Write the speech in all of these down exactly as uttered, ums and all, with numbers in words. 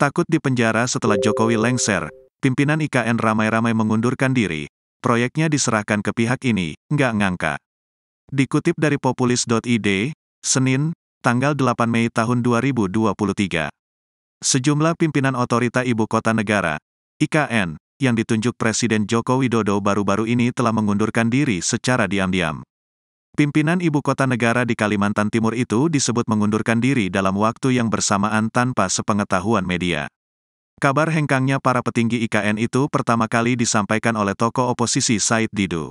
Takut dipenjara setelah Jokowi lengser, pimpinan I K N ramai-ramai mengundurkan diri, proyeknya diserahkan ke pihak ini, nggak ngangka. Dikutip dari populis dot i d, Senin, tanggal delapan Mei tahun dua ribu dua puluh tiga. Sejumlah pimpinan otorita ibu kota negara, I K N, yang ditunjuk Presiden Joko Widodo baru-baru ini telah mengundurkan diri secara diam-diam. Pimpinan ibu kota negara di Kalimantan Timur itu disebut mengundurkan diri dalam waktu yang bersamaan tanpa sepengetahuan media. Kabar hengkangnya para petinggi I K N itu pertama kali disampaikan oleh tokoh oposisi Said Didu.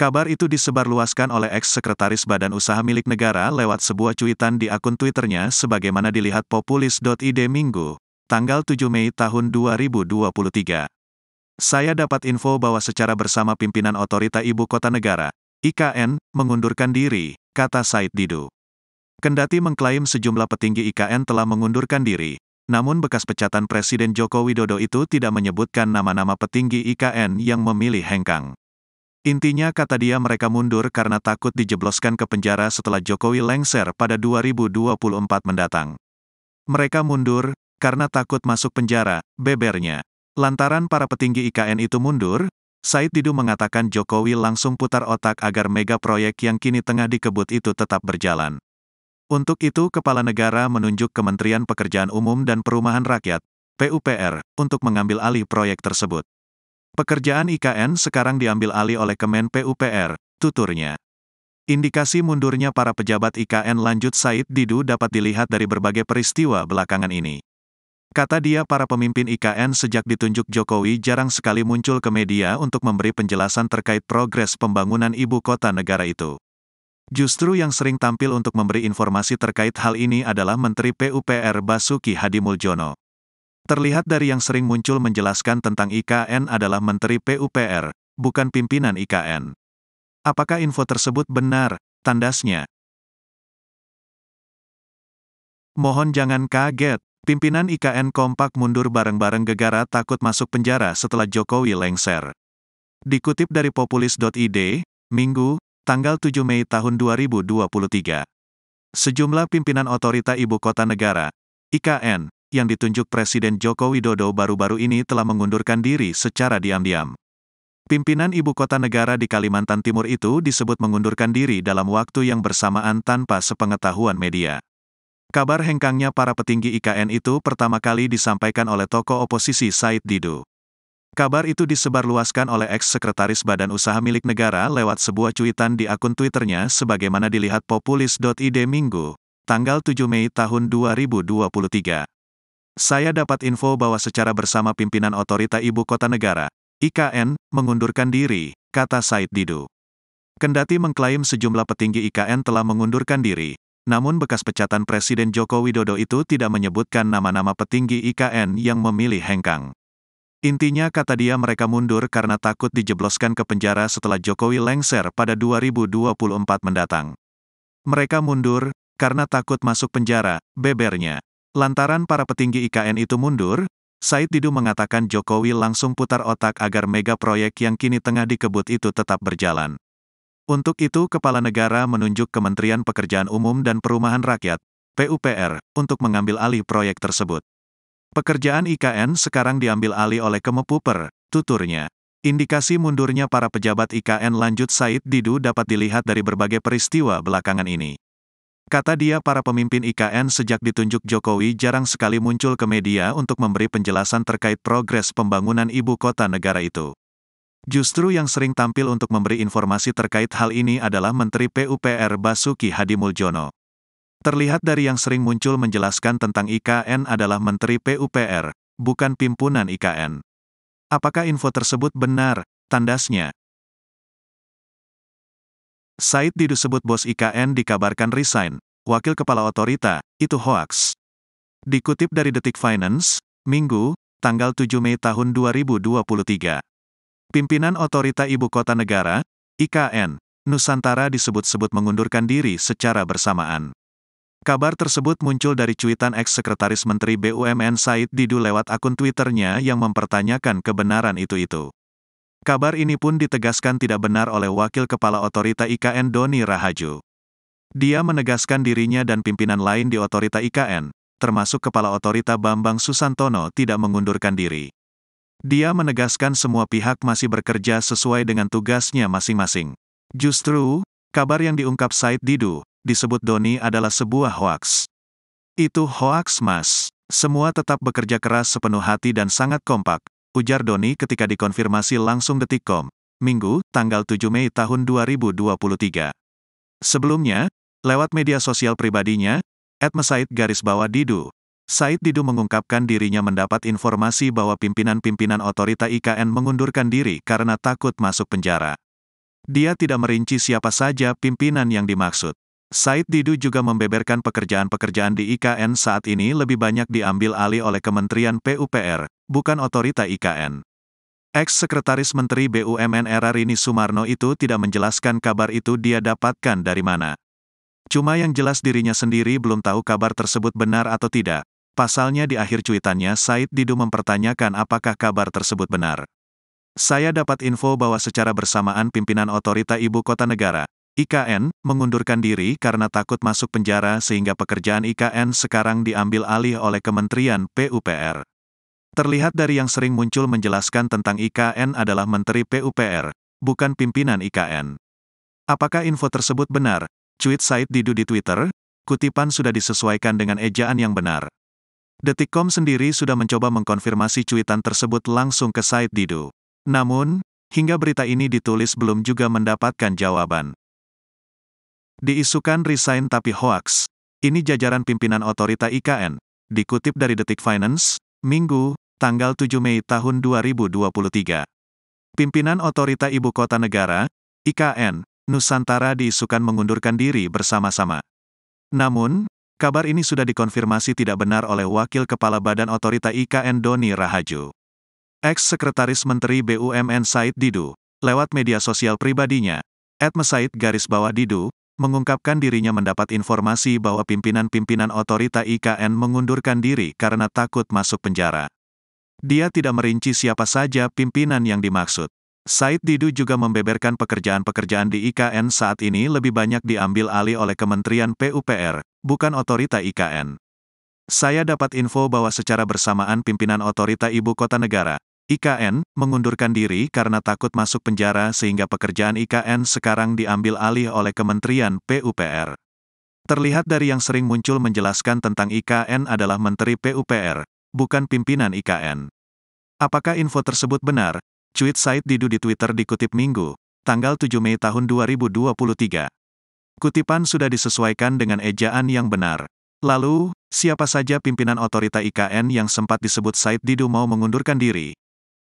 Kabar itu disebarluaskan oleh eks-sekretaris Badan Usaha Milik Negara lewat sebuah cuitan di akun Twitternya sebagaimana dilihat populis dot i d Minggu, tanggal tujuh Mei tahun dua ribu dua puluh tiga. Saya dapat info bahwa secara bersama pimpinan otorita ibu kota negara, I K N, mengundurkan diri, kata Said Didu. Kendati mengklaim sejumlah petinggi I K N telah mengundurkan diri, namun bekas pecatan Presiden Joko Widodo itu tidak menyebutkan nama-nama petinggi I K N yang memilih hengkang. Intinya kata dia mereka mundur karena takut dijebloskan ke penjara setelah Jokowi lengser pada dua ribu dua puluh empat mendatang. Mereka mundur, karena takut masuk penjara, bebernya. Lantaran para petinggi I K N itu mundur, Said Didu mengatakan Jokowi langsung putar otak agar mega proyek yang kini tengah dikebut itu tetap berjalan. Untuk itu Kepala Negara menunjuk Kementerian Pekerjaan Umum dan Perumahan Rakyat, P U P R, untuk mengambil alih proyek tersebut. Pekerjaan I K N sekarang diambil alih oleh Kemen P U P R, tuturnya. Indikasi mundurnya para pejabat I K N lanjut Said Didu dapat dilihat dari berbagai peristiwa belakangan ini. Kata dia para pemimpin I K N sejak ditunjuk Jokowi jarang sekali muncul ke media untuk memberi penjelasan terkait progres pembangunan ibu kota negara itu. Justru yang sering tampil untuk memberi informasi terkait hal ini adalah Menteri P U P R Basuki Hadimuljono. Terlihat dari yang sering muncul menjelaskan tentang I K N adalah Menteri P U P R, bukan pimpinan I K N. Apakah info tersebut benar, tandasnya? Mohon jangan kaget. Pimpinan I K N kompak mundur bareng-bareng gegara takut masuk penjara setelah Jokowi lengser. Dikutip dari populis dot i d, Minggu, tanggal tujuh Mei tahun dua ribu dua puluh tiga. Sejumlah pimpinan otorita ibu kota negara, I K N, yang ditunjuk Presiden Joko Widodo baru-baru ini telah mengundurkan diri secara diam-diam. Pimpinan ibu kota negara di Kalimantan Timur itu disebut mengundurkan diri dalam waktu yang bersamaan tanpa sepengetahuan media. Kabar hengkangnya para petinggi I K N itu pertama kali disampaikan oleh tokoh oposisi Said Didu. Kabar itu disebarluaskan oleh eks-sekretaris Badan Usaha Milik Negara lewat sebuah cuitan di akun Twitternya sebagaimana dilihat populis dot i d Minggu, tanggal tujuh Mei tahun dua ribu dua puluh tiga. Saya dapat info bahwa secara bersama pimpinan otorita ibu kota negara, I K N, mengundurkan diri, kata Said Didu. Kendati mengklaim sejumlah petinggi I K N telah mengundurkan diri, namun bekas pecatan Presiden Joko Widodo itu tidak menyebutkan nama-nama petinggi I K N yang memilih hengkang. Intinya kata dia mereka mundur karena takut dijebloskan ke penjara setelah Jokowi lengser pada dua ribu dua puluh empat mendatang. Mereka mundur, karena takut masuk penjara, bebernya. Lantaran para petinggi I K N itu mundur, Said Didu mengatakan Jokowi langsung putar otak agar mega proyek yang kini tengah dikebut itu tetap berjalan. Untuk itu Kepala Negara menunjuk Kementerian Pekerjaan Umum dan Perumahan Rakyat, P U P R, untuk mengambil alih proyek tersebut. Pekerjaan I K N sekarang diambil alih oleh Kemenpuper, tuturnya. Indikasi mundurnya para pejabat I K N lanjut Said Didu dapat dilihat dari berbagai peristiwa belakangan ini. Kata dia para pemimpin I K N sejak ditunjuk Jokowi jarang sekali muncul ke media untuk memberi penjelasan terkait progres pembangunan ibu kota negara itu. Justru yang sering tampil untuk memberi informasi terkait hal ini adalah Menteri P U P R Basuki Hadimuljono. Terlihat dari yang sering muncul menjelaskan tentang I K N adalah Menteri P U P R, bukan pimpinan I K N. Apakah info tersebut benar, tandasnya? Said Didu sebut bos I K N dikabarkan resign, wakil kepala otorita, itu hoaks. Dikutip dari Detik Finance, Minggu, tanggal tujuh Mei tahun dua ribu dua puluh tiga. Pimpinan otorita ibu kota negara, I K N, Nusantara disebut-sebut mengundurkan diri secara bersamaan. Kabar tersebut muncul dari cuitan eks-sekretaris Menteri B U M N Said Didu lewat akun Twitternya yang mempertanyakan kebenaran itu-itu. Kabar ini pun ditegaskan tidak benar oleh Wakil Kepala Otorita I K N Doni Rahaju. Dia menegaskan dirinya dan pimpinan lain di otorita I K N, termasuk Kepala Otorita Bambang Susantono, tidak mengundurkan diri. Dia menegaskan semua pihak masih bekerja sesuai dengan tugasnya masing-masing. Justru, kabar yang diungkap Said Didu, disebut Doni, adalah sebuah hoaks. Itu hoaks, Mas. Semua tetap bekerja keras sepenuh hati dan sangat kompak, ujar Doni ketika dikonfirmasi langsung Detikcom, Minggu, tanggal tujuh Mei tahun dua ribu dua puluh tiga. Sebelumnya, lewat media sosial pribadinya, et mesaid garis bawah Didu, Said Didu mengungkapkan dirinya mendapat informasi bahwa pimpinan-pimpinan otorita I K N mengundurkan diri karena takut masuk penjara. Dia tidak merinci siapa saja pimpinan yang dimaksud. Said Didu juga membeberkan pekerjaan-pekerjaan di I K N saat ini lebih banyak diambil alih oleh Kementerian P U P R, bukan otorita I K N. Eks-sekretaris Menteri B U M N era Rini Sumarno itu tidak menjelaskan kabar itu dia dapatkan dari mana. Cuma yang jelas dirinya sendiri belum tahu kabar tersebut benar atau tidak. Pasalnya di akhir cuitannya Said Didu mempertanyakan apakah kabar tersebut benar. Saya dapat info bahwa secara bersamaan pimpinan otorita Ibu Kota Negara, I K N, mengundurkan diri karena takut masuk penjara sehingga pekerjaan I K N sekarang diambil alih oleh Kementerian P U P R. Terlihat dari yang sering muncul menjelaskan tentang I K N adalah Menteri P U P R, bukan pimpinan I K N. Apakah info tersebut benar? Cuit Said Didu di Twitter, kutipan sudah disesuaikan dengan ejaan yang benar. Detikcom sendiri sudah mencoba mengkonfirmasi cuitan tersebut langsung ke Said Didu. Namun, hingga berita ini ditulis belum juga mendapatkan jawaban. Diisukan resign tapi hoaks. Ini jajaran pimpinan otorita I K N, dikutip dari Detik Finance, Minggu, tanggal tujuh Mei tahun dua ribu dua puluh tiga. Pimpinan otorita Ibu Kota Negara, I K N, Nusantara diisukan mengundurkan diri bersama-sama. Namun, kabar ini sudah dikonfirmasi tidak benar oleh Wakil Kepala Badan Otorita I K N Doni Rahaju. Eks-sekretaris Menteri B U M N Said Didu, lewat media sosial pribadinya, et mesaid garis bawah Didu, mengungkapkan dirinya mendapat informasi bahwa pimpinan-pimpinan otorita I K N mengundurkan diri karena takut masuk penjara. Dia tidak merinci siapa saja pimpinan yang dimaksud. Said Didu juga membeberkan pekerjaan-pekerjaan di I K N saat ini lebih banyak diambil alih oleh Kementerian P U P R, bukan otorita I K N. Saya dapat info bahwa secara bersamaan pimpinan otorita Ibu Kota Negara, I K N, mengundurkan diri karena takut masuk penjara sehingga pekerjaan I K N sekarang diambil alih oleh Kementerian P U P R. Terlihat dari yang sering muncul menjelaskan tentang I K N adalah Menteri P U P R, bukan pimpinan I K N. Apakah info tersebut benar? Cuit Said Didu di Twitter dikutip Minggu, tanggal tujuh Mei tahun dua ribu dua puluh tiga. Kutipan sudah disesuaikan dengan ejaan yang benar. Lalu, siapa saja pimpinan otorita I K N yang sempat disebut Said Didu mau mengundurkan diri?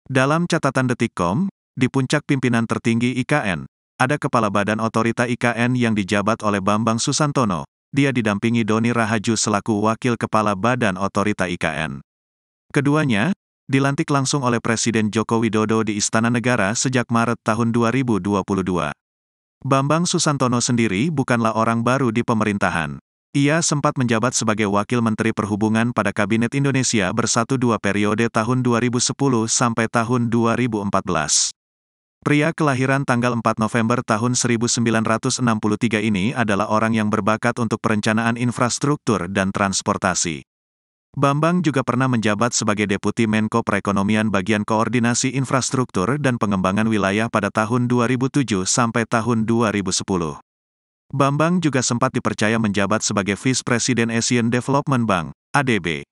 Dalam catatan Detikcom, di puncak pimpinan tertinggi I K N, ada Kepala Badan Otorita I K N yang dijabat oleh Bambang Susantono. Dia didampingi Doni Rahaju selaku Wakil Kepala Badan Otorita I K N. Keduanya dilantik langsung oleh Presiden Joko Widodo di Istana Negara sejak Maret tahun dua ribu dua puluh dua. Bambang Susantono sendiri bukanlah orang baru di pemerintahan. Ia sempat menjabat sebagai Wakil Menteri Perhubungan pada Kabinet Indonesia Bersatu dua periode tahun dua ribu sepuluh sampai tahun dua ribu empat belas. Pria kelahiran tanggal empat November tahun seribu sembilan ratus enam puluh tiga ini adalah orang yang berbakat untuk perencanaan infrastruktur dan transportasi. Bambang juga pernah menjabat sebagai Deputi Menko Perekonomian bagian Koordinasi Infrastruktur dan Pengembangan Wilayah pada tahun dua ribu tujuh sampai tahun dua ribu sepuluh. Bambang juga sempat dipercaya menjabat sebagai Vice President Asian Development Bank, A D B.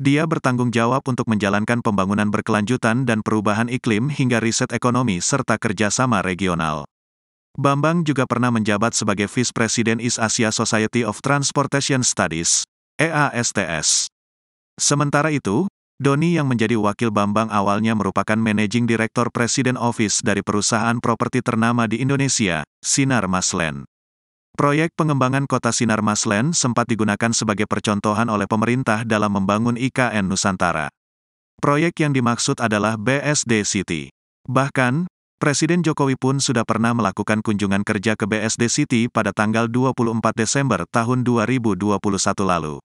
Dia bertanggung jawab untuk menjalankan pembangunan berkelanjutan dan perubahan iklim hingga riset ekonomi serta kerjasama regional. Bambang juga pernah menjabat sebagai Vice President East Asia Society of Transportation Studies, E A S T S. Sementara itu, Doni yang menjadi wakil Bambang awalnya merupakan Managing Director President Office dari perusahaan properti ternama di Indonesia, Sinarmasland. Proyek pengembangan kota Sinarmasland sempat digunakan sebagai percontohan oleh pemerintah dalam membangun I K N Nusantara. Proyek yang dimaksud adalah B S D City. Bahkan, Presiden Jokowi pun sudah pernah melakukan kunjungan kerja ke B S D City pada tanggal dua puluh empat Desember tahun dua ribu dua puluh satu lalu.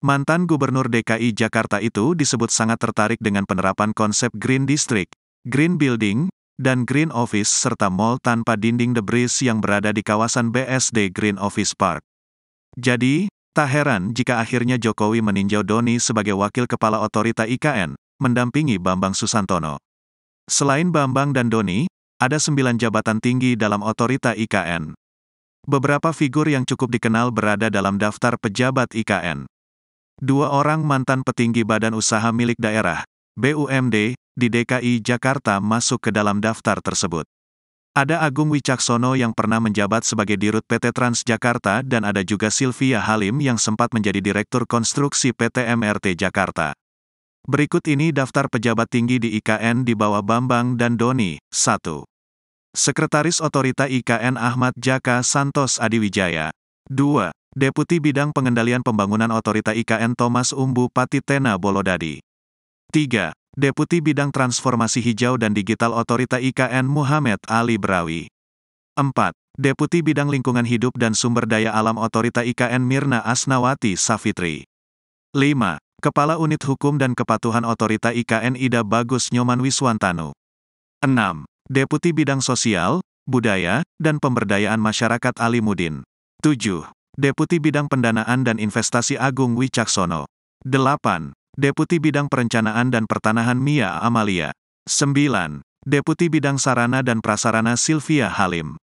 Mantan Gubernur D K I Jakarta itu disebut sangat tertarik dengan penerapan konsep Green District, Green Building, dan Green Office serta mall tanpa dinding debris yang berada di kawasan B S D Green Office Park. Jadi, Tak heran jika akhirnya Jokowi meninjau Doni sebagai wakil kepala otorita I K N, mendampingi Bambang Susantono. Selain Bambang dan Doni, ada sembilan jabatan tinggi dalam otorita I K N. Beberapa figur yang cukup dikenal berada dalam daftar pejabat I K N. Dua orang mantan petinggi badan usaha milik daerah, B U M D, di D K I Jakarta masuk ke dalam daftar tersebut. Ada Agung Wicaksono yang pernah menjabat sebagai Dirut P T Transjakarta dan ada juga Silvia Halim yang sempat menjadi Direktur Konstruksi P T M R T Jakarta. Berikut ini daftar pejabat tinggi di I K N di bawah Bambang dan Doni. satu. Sekretaris Otorita I K N Ahmad Jaka Santos Adiwijaya. dua. Deputi Bidang Pengendalian Pembangunan Otorita I K N Thomas Umbu Patitena Bolodadi. tiga. Deputi Bidang Transformasi Hijau dan Digital Otorita I K N Muhammad Ali Berawi. empat. Deputi Bidang Lingkungan Hidup dan Sumber Daya Alam Otorita I K N Mirna Asnawati Safitri. lima. Kepala Unit Hukum dan Kepatuhan Otorita I K N Ida Bagus Nyoman Wiswantanu. enam. Deputi Bidang Sosial, Budaya, dan Pemberdayaan Masyarakat Ali Mudin. tujuh. Deputi Bidang Pendanaan dan Investasi Agung Wicaksono. delapan. Deputi Bidang Perencanaan dan Pertanahan Mia Amalia. sembilan. Deputi Bidang Sarana dan Prasarana Silvia Halim.